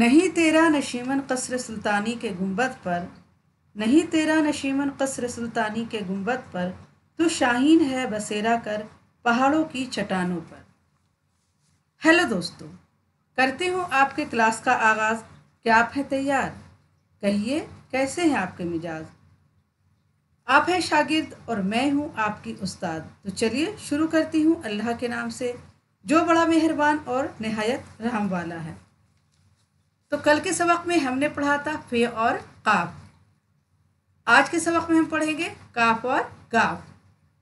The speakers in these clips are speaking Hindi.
नहीं तेरा नशीमन क़स्र सुल्तानी के गुंबद पर, नहीं तेरा नशीमन क़स्र सुल्तानी के गुंबद पर, तो शाहीन है बसेरा कर पहाड़ों की चट्टानों पर। हेलो दोस्तों, करती हूँ आपके क्लास का आगाज़। क्या आप हैं तैयार? कहिए कैसे हैं आपके मिजाज। आप हैं शागिर्द और मैं हूँ आपकी उस्ताद। तो चलिए शुरू करती हूँ अल्लाह के नाम से जो बड़ा मेहरबान और नहायत रहम वाला है। तो कल के सबक में हमने पढ़ा था फे और काफ। आज के सबक में हम पढ़ेंगे काफ और गाफ।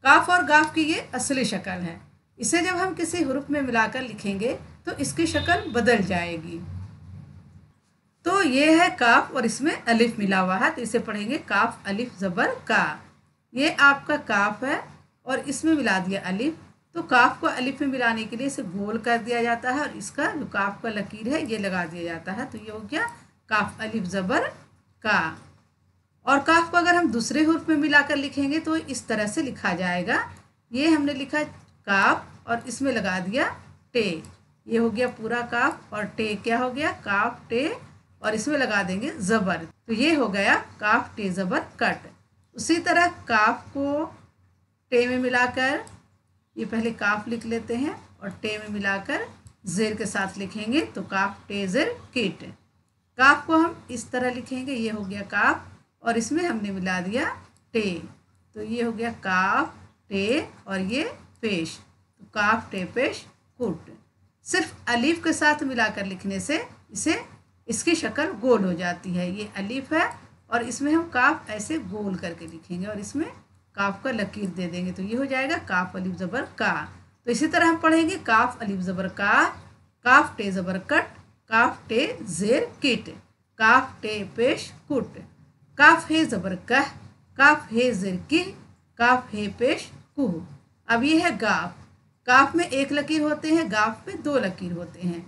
काफ और गाफ की ये असली शक्ल है। इसे जब हम किसी हुरूफ में मिलाकर लिखेंगे तो इसकी शक्ल बदल जाएगी। तो ये है काफ और इसमें अलिफ मिला हुआ है, तो इसे पढ़ेंगे काफ अलिफ ज़बर का। ये आपका काफ है और इसमें मिला दिया अलिफ। तो काफ को अलिफ में मिलाने के लिए इसे गोल कर दिया जाता है और इसका जो काफ का लकीर है ये लगा दिया जाता है। तो ये हो गया काफ अलिफ ज़बर का। और काफ को अगर हम दूसरे हुर्फ में मिलाकर लिखेंगे तो इस तरह से लिखा जाएगा। ये हमने लिखा काफ और इसमें लगा दिया टे। ये हो गया पूरा काफ और टे क्या हो गया काफ टे और इसमें लगा देंगे ज़बर। तो ये हो गया काफ टे ज़बर कट। उसी तरह काफ को टे में मिलाकर ये पहले काफ लिख लेते हैं और टे में मिलाकर ज़ेर के साथ लिखेंगे तो काफ टे ज़ेर किट। काफ को हम इस तरह लिखेंगे। ये हो गया काफ और इसमें हमने मिला दिया टे। तो ये हो गया काफ टे और ये पेश तो काफ टे पेश कुट। सिर्फ अलीफ के साथ मिलाकर लिखने से इसे इसकी शक्ल गोल हो जाती है। ये अलीफ है और इसमें हम काफ ऐसे गोल करके लिखेंगे और इसमें काफ का लकीर दे देंगे। तो ये हो जाएगा काफ अलीफ ज़बर का। तो इसी तरह हम पढ़ेंगे काफ अलीफ ज़बर का, काफ टे ज़बर कट, काफ टे ज़ेर किट, काफ टे पेश कुट, काफ है ज़बर कह, काफ है ज़ेर की, काफ है पेश कुह। अब ये है गाफ। काफ में एक लकीर होते हैं, गाफ में दो लकीर होते हैं।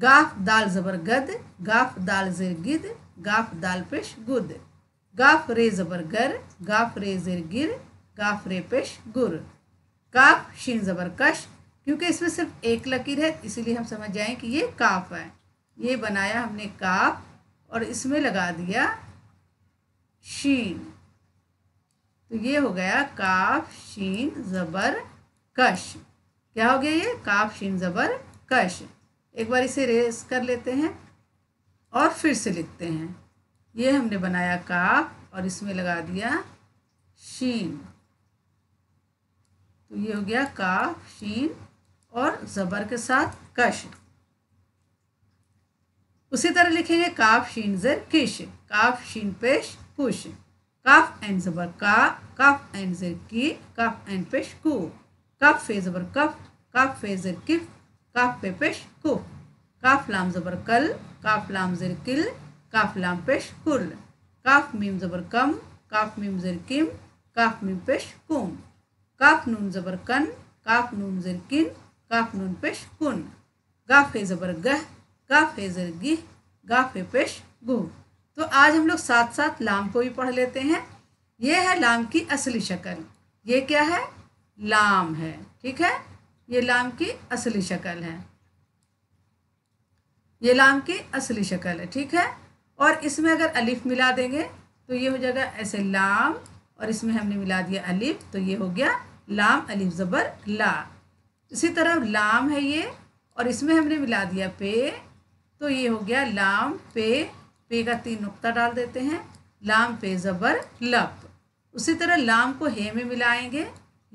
गाफ दाल ज़बर गद, गाफ दाल ज़ेर गिद, गाफ दाल पेश गुद, गाफ रे ज़बर गर, गाफ रे ज़ेर गिर, गाफ रे पेश गुर, काफ शीन ज़बर कश। क्योंकि इसमें सिर्फ एक लकीर है इसीलिए हम समझ जाएँ कि ये काफ है। ये बनाया हमने काफ और इसमें लगा दिया शीन। तो ये हो गया काफ शीन ज़बर कश। क्या हो गया ये काफ शीन ज़बर कश। एक बार इसे रेस कर लेते हैं और फिर से लिखते हैं। ये हमने बनाया काफ और इसमें लगा दिया शीन। तो ये हो गया काफ शीन और ज़बर के साथ कश। उसी तरह लिखेंगे काफ शीन ज़र किश, काफ शीन पेश कुश, काफ एन ज़बर का, काफ एन ज़र की, काफ एन पेश कु, काफ फे ज़बर कफ, काफ फे ज़र किफ, काफ पे पेश कु, काफ लाम ज़बर कल, काफ लाम ज़र किल, काफ लाम पेश कुल, काफ मीम ज़बर कम, काफ मीम ज़र किम, काफ मीम पेश कुम, काफ नून ज़बर कन, काफ नून ज़र किन, काफ नून पेश कुन, गाफ फे ज़बर गह, गाफ फे ज़र गिह, गाफ पे पेश गुह। तो आज हम लोग साथ साथ लाम को भी पढ़ लेते हैं। ये है लाम की असली शक्ल। ये क्या है लाम है, ठीक है। ये लाम की असली शक्ल है, ये लाम की असली शक्ल है, ठीक है। और इसमें अगर अलिफ मिला देंगे तो ये हो जाएगा ऐसे लाम और इसमें हमने मिला दिया अलिफ तो ये हो गया लाम अलिफ ज़बर ला। इसी तरह लाम है ये और इसमें हमने मिला दिया पे तो ये हो गया लाम पे। पे का तीन नुक्ता डाल देते हैं लाम पे ज़बर लप। उसी तरह लाम को हे में मिलाएंगे।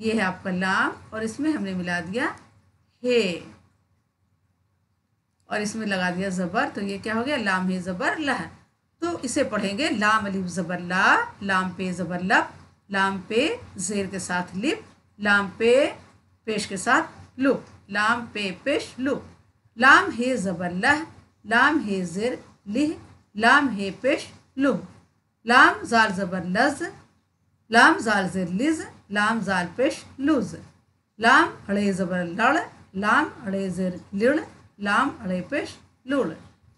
ये है आपका लाम और इसमें हमने मिला दिया हे और इसमें लगा दिया ज़बर तो ये क्या हो गया लाम हे ज़बर लह। तो इसे पढ़ेंगे लाम अलिफ ज़बर ला, लाम पे ज़बर लप, लाम पे ज़ेर के साथ लिप, लाम पे पेश के साथ लुप, लाम पे पेश लुप, लाम हे ज़बर लह, लाम हे ज़ेर लिह, लाम हे पेश लुह, लाम जाल ज़बर लज, लाम जाल ज़ेर लिज, लाम जाल पेश लुज, लाम अड़े ज़बर लड़, लाम अड़े ज़ेर लिड़, लाम अड़े पेश लुड़।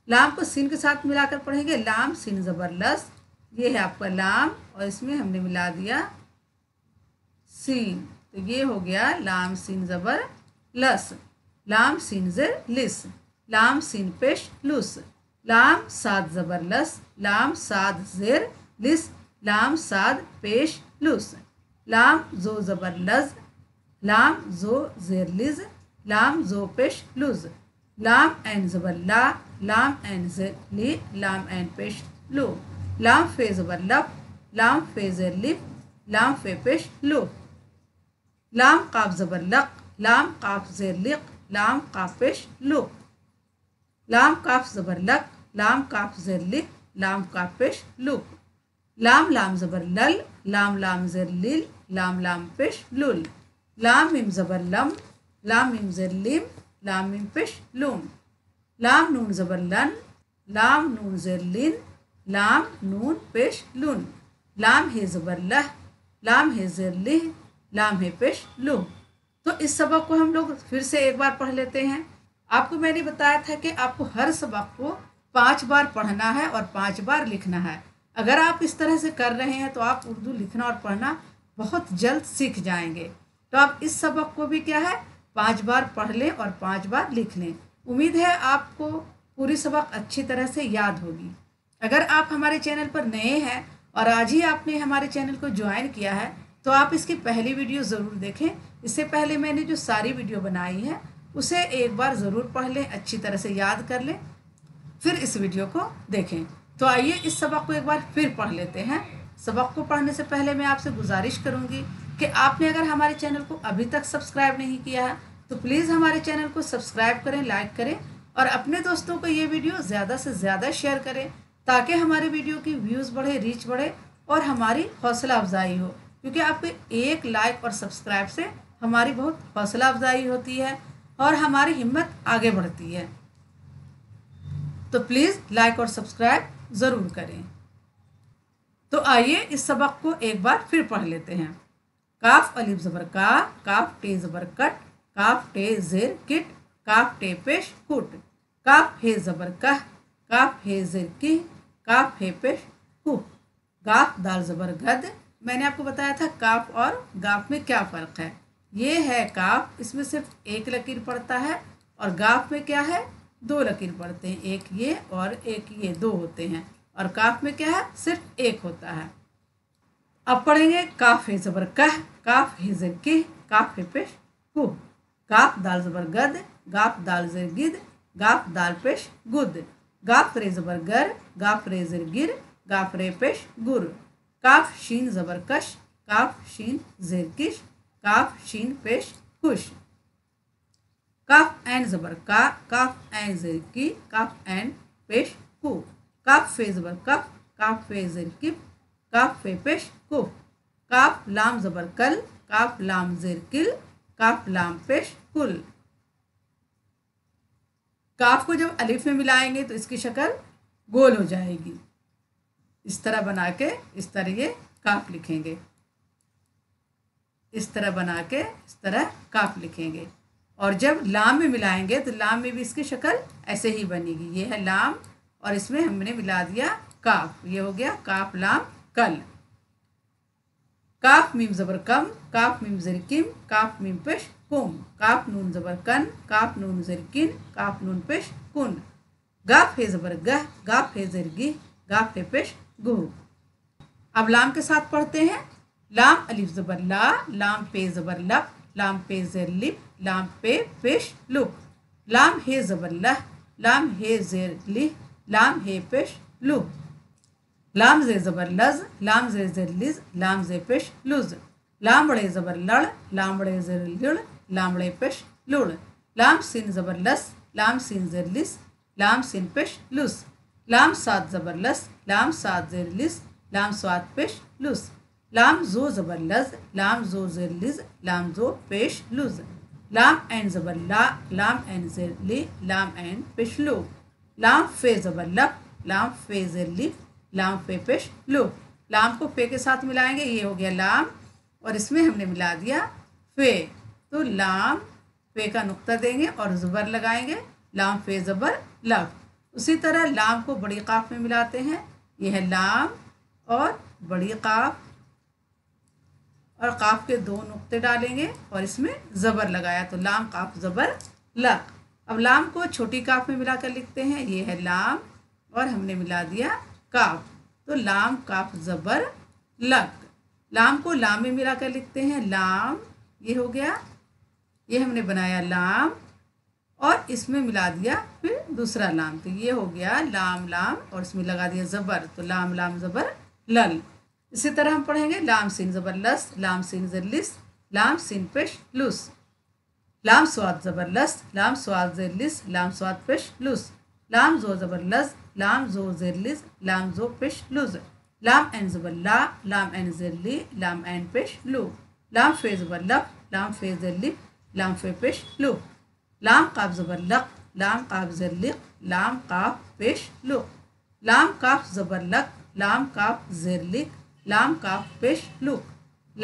लाम को सीन के साथ मिलाकर पढ़ेंगे लाम सीन ज़बर लस। ये है आपका लाम और इसमें हमने मिला दिया सीन तो ये हो गया लाम सीन ज़बर लस, लाम सीन ज़ेर लिस, लाम सीन पेश लुस, लाम साद ज़बरदस्त, लाम साद ज़ेर लिस, लाम साद पेश लुस, लाम जो ज़बरदस्त, लाम जो ज़ेर लिज, लाम जो पेश लुज, लाम एन ज़बरला, लाम एन ज़ेर ली, लाम एन पेश लो, लाम फे ज़बरलब, लाम फे ज़ेर लिप, लाम फे पेश लो, लाम काफ ज़बरलक, लाम काफ ज़ेर लिक, लाम काफ पेश लो, लाम काफ ज़बरलक, लाम काफ ज़ेर लिक, लाम काफ पेश लो, लाम लाम ज़बरलल, लाम लाम ज़ेर लिल, लाम लाम पेश लुल, लाम मिम ज़बरलम, लाम मिम ज़ेर लिम, लाम मिम पेश लुम, लाम नून ज़बरलन, लाम नून ज़ेर लिन, लाम नून पेश लुन, लाम है ज़बरलह, लाम है ज़ेर लिह, लाम है पेश लु। तो इस सबक को हम लोग फिर से एक बार पढ़ लेते हैं। आपको मैंने बताया था कि आपको हर सबक को 5 बार पढ़ना है और 5 बार लिखना है। अगर आप इस तरह से कर रहे हैं तो आप उर्दू लिखना और पढ़ना बहुत जल्द सीख जाएंगे। तो आप इस सबक को भी क्या है 5 बार पढ़ लें और 5 बार लिख लें। उम्मीद है आपको पूरी सबक अच्छी तरह से याद होगी। अगर आप हमारे चैनल पर नए हैं और आज ही आपने हमारे चैनल को ज्वाइन किया है तो आप इसकी पहली वीडियो ज़रूर देखें। इससे पहले मैंने जो सारी वीडियो बनाई है उसे एक बार ज़रूर पढ़ लें, अच्छी तरह से याद कर लें, फिर इस वीडियो को देखें। तो आइए इस सबक को एक बार फिर पढ़ लेते हैं। सबक को पढ़ने से पहले मैं आपसे गुजारिश करूंगी कि आपने अगर हमारे चैनल को अभी तक सब्सक्राइब नहीं किया है तो प्लीज़ हमारे चैनल को सब्सक्राइब करें, लाइक करें और अपने दोस्तों को ये वीडियो ज़्यादा से ज़्यादा शेयर करें ताकि हमारे वीडियो की व्यूज़ बढ़े, रीच बढ़े और हमारी हौसला अफजाई हो। क्योंकि आपके एक लाइक और सब्सक्राइब से हमारी बहुत हौसला अफजाई होती है और हमारी हिम्मत आगे बढ़ती है। तो प्लीज़ लाइक और सब्सक्राइब ज़रूर करें। तो आइए इस सबक को एक बार फिर पढ़ लेते हैं। काफ अलिफ ज़बर का, काफ टे ज़बर कट, काफ टे ज़ेर किट, काफ टे पेश कुट, काफ हे ज़बर कह, काफ हे ज़ेर की, काफ हे पेश कु, गाफ दाल ज़बर गद। मैंने आपको बताया था काफ और गाफ में क्या फ़र्क है। ये है काफ, इसमें सिर्फ एक लकीर पड़ता है और गाफ में क्या है 2 लकीर पड़ते हैं, एक ये और एक ये, 2 होते हैं और काफ में क्या है सिर्फ 1 होता है। अब पढ़ेंगे काफ है ज़बर कह, काफ है ज़र की, काफ है पेश कु, गाफ दाल ज़बर गद, गाफ दाल ज़र गिद, गाफ दाल पेश गुद, गाफ रे ज़बर गर, गाफ रे ज़र गिर, गाफ रे पेश गुर, काफ शीन ज़बरकश, काफ शीन ज़ेरकिश, काफ शीन पेश खुश, काफ एन ज़बर का, काफ एन ज़ेरकी, काफ एन पेश कु, काफ फे ज़बर कफ, काफ फे ज़ेरकिफ, काफ फे पेश कुफ, काफ लाम ज़बर कल, काफ लाम ज़ेरकिल, काफ लाम पेश कुल। काफ को जब अलिफ में मिलाएंगे तो इसकी शक्ल गोल हो जाएगी। इस तरह बना के इस तरह ये काफ लिखेंगे, इस तरह बना के इस तरह काफ लिखेंगे। और जब लाम में मिलाएंगे तो लाम में भी इसकी शक्ल ऐसे ही बनेगी। ये है लाम और इसमें हमने मिला दिया काफ, ये हो गया काफ लाम कल। काफ मीम ज़बर कम, काफ मीम ज़र किम, काफ मीम पेश कुम, काफ नून ज़बर कन, काफ नून ज़र किन, काफ नून पेश कुन, गाफ है ज़बर गह, गाफ है ज़र गिह, गाफ है पेश गु। अब लाम के साथ पढ़ते हैं। लाम अलिफ ज़बर ला, लाम पे ज़बर लप, लाम पे ज़ेर लिप, लाम पे पेश लुप, लाम हे ज़बर लह, लाम हे ज़ेर लिह, लाम हे पेश लुप, लाम ज़े ज़बर लज, लाम ज़े ज़ेर लिज, लाम ज़े पेश लुज, लाम ड़े ज़बर लड़, लाम ड़े ज़ेर लिड़, लाम ड़े पेश लुड़, लाम सिन ज़बर लस, लाम सिन ज़ेर लिस, लाम सिन पेश लुस, लाम साद ज़बरलस, लाम साद ज़ेर लिस, लाम स्वाद पेश लुस, लाम जो ज़बरलस, लाम जो ज़ेर लिस, लाम जो पेश लुस, लाम एन ज़बरला, लाम एन ज़ेर ली, लाम एन पेश लो, लाम फे ज़बरलब, लाम फे ज़ेर लिफ, लाम फे पेश लो। लाम को फे के साथ मिलाएंगे, ये हो गया लाम और इसमें हमने मिला दिया फे। तो लाम फे का नुक्ता देंगे और ज़बर लगाएंगे, लाम फे ज़बर लब। उसी तरह लाम को बड़ी काफ में मिलाते हैं, यह है लाम और बड़ी काफ और काफ के 2 नुक्ते डालेंगे और इसमें ज़बर लगाया तो लाम काफ ज़बर लक। अब लाम को छोटी काफ में मिलाकर लिखते हैं, यह है लाम और हमने मिला दिया काफ, तो लाम काफ ज़बर लग। लाम को लाम में मिला कर लिखते हैं लाम, ये हो गया, ये हमने बनाया लाम और इसमें मिला दिया फिर दूसरा लाम, तो ये हो गया लाम लाम और इसमें लगा दिया ज़बर, तो लाम लाम ज़बर लल। इसी तरह हम पढ़ेंगे लाम सीन ज़बर लस, लाम सीन ज़र लिस, लाम सीन पेश लुस, लाम स्वाद ज़बर लस, लाम स्वाद ज़र लिस, लाम स्वाद पेश लुस, लाम जो ज़बर लस, लाम जो ज़र लिस, लाम जो पेश लुस, लाम एन ज़बर ला, लाम एन ज़र ली, लाम एन पेश लू, लाम फे ज़बर लफ, लाम फे ज़र लिफ, लाम फे पेश लू, लाम काफ ज़बर लक, लाम काफ ज़र लिक, लाम काफ पेश लुक, लाम काफ ज़बर लक, लाम काफ ज़र लिक, लाम काफ पेश लुक,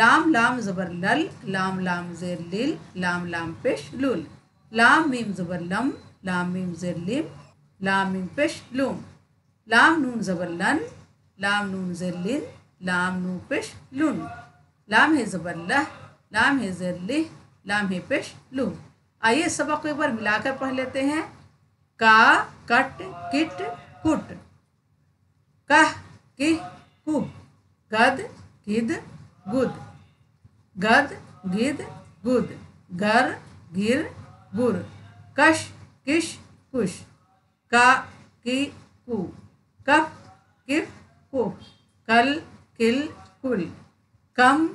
लाम लाम ज़बर लल, लाम लाम ज़र लिल, लाम लाम पेश लुल, लाम मीम ज़बर लम, लाम मीम ज़र लिम, लाम मीम पेश लुम, लाम नून ज़बर लन, लाम नून ज़र लिन, लाम नून पेश लुन, लाम है ज़बर लह, लाम है ज़र लिह, लाम है पेश लुह। आइए सबक को एक बार मिलाकर पढ़ लेते हैं। का कट किट कुट, कह कि कुब, गद गिद गुद, गद गिद गुद, गर गिर गुर, कश किश कुश, का की कु, कफ किफ कुफ, कल किल कुल, कम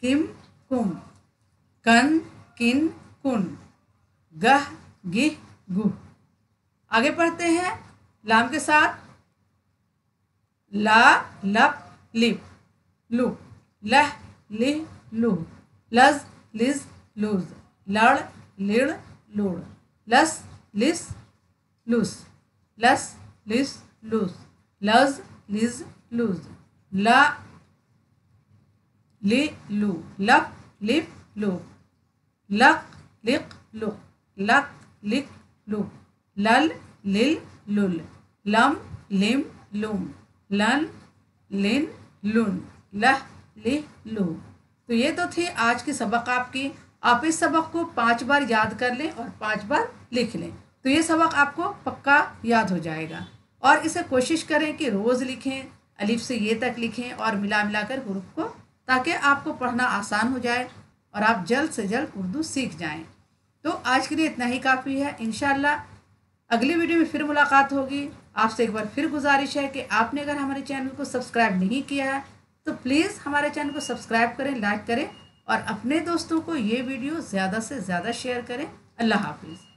किम कुम, कन किन कुन, गह गिह गुह। आगे पढ़ते हैं लाम के साथ ला लप लिप लु, लह लिह लुह, लज लिज लूज, लड़ लिड़ लुड़, लस लिस लुस, लस लिस लूस, लज लिज लूज, ला लि लू, लप लिप लु, लक लिक लुक, लक लिक लुक, लल लिल लुल, लम लिम लुम, लन लिन लुन, लह लिह लुह। तो ये तो थी आज की सबक आपकी। आप इस सबक को 5 बार याद कर लें और 5 बार लिख लें, तो ये सबक आपको पक्का याद हो जाएगा। और इसे कोशिश करें कि रोज़ लिखें, अलिफ से ये तक लिखें और मिला मिलाकर हुरूफ को, ताकि आपको पढ़ना आसान हो जाए और आप जल्द से जल्द उर्दू सीख जाएं। तो आज के लिए इतना ही काफ़ी है। इंशाल्लाह अगली वीडियो में फिर मुलाकात होगी। आपसे एक बार फिर गुजारिश है कि आपने अगर हमारे चैनल को सब्सक्राइब नहीं किया है तो प्लीज़ हमारे चैनल को सब्सक्राइब करें, लाइक करें और अपने दोस्तों को ये वीडियो ज़्यादा से ज़्यादा शेयर करें। अल्लाह हाफिज़।